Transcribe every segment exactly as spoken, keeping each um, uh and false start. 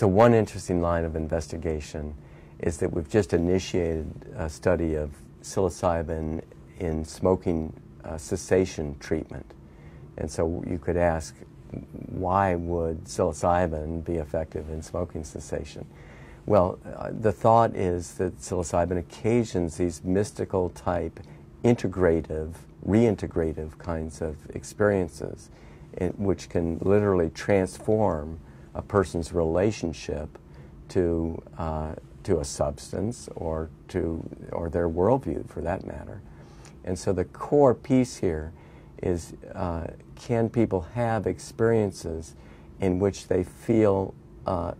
So one interesting line of investigation is that we've just initiated a study of psilocybin in smoking uh, cessation treatment. And so you could ask, why would psilocybin be effective in smoking cessation? Well, uh, the thought is that psilocybin occasions these mystical type integrative, reintegrative kinds of experiences, in, which can literally transform a person's relationship to uh, to a substance or to or their worldview, for that matter. And so the core piece here is, uh, can people have experiences in which they feel uh,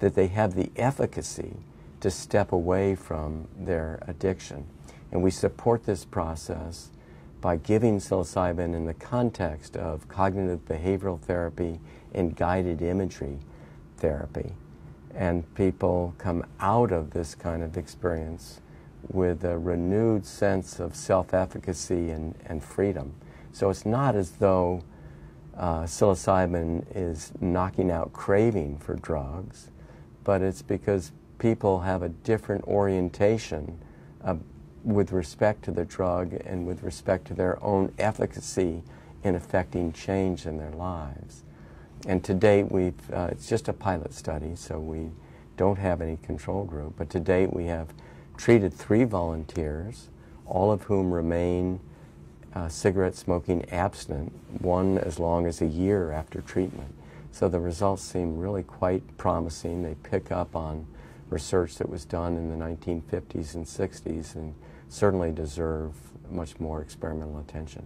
that they have the efficacy to step away from their addiction? And we support this process by giving psilocybin in the context of cognitive behavioral therapy and guided imagery therapy. And people come out of this kind of experience with a renewed sense of self-efficacy and, and freedom. So it's not as though uh, psilocybin is knocking out craving for drugs, but it's because people have a different orientation uh, with respect to the drug and with respect to their own efficacy in affecting change in their lives. And to date, we've, uh, it's just a pilot study, so we don't have any control group, but to date we have treated three volunteers, all of whom remain uh, cigarette smoking abstinent, one as long as a year after treatment. So the results seem really quite promising. They pick up on research that was done in the nineteen fifties and sixties and certainly deserve much more experimental attention.